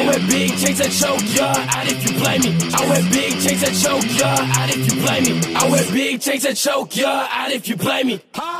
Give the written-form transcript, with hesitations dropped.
I wear big chains that choke ya out if you play me. I wear big chains that choke ya out if you play me. I wear big chains that choke ya out if you play me.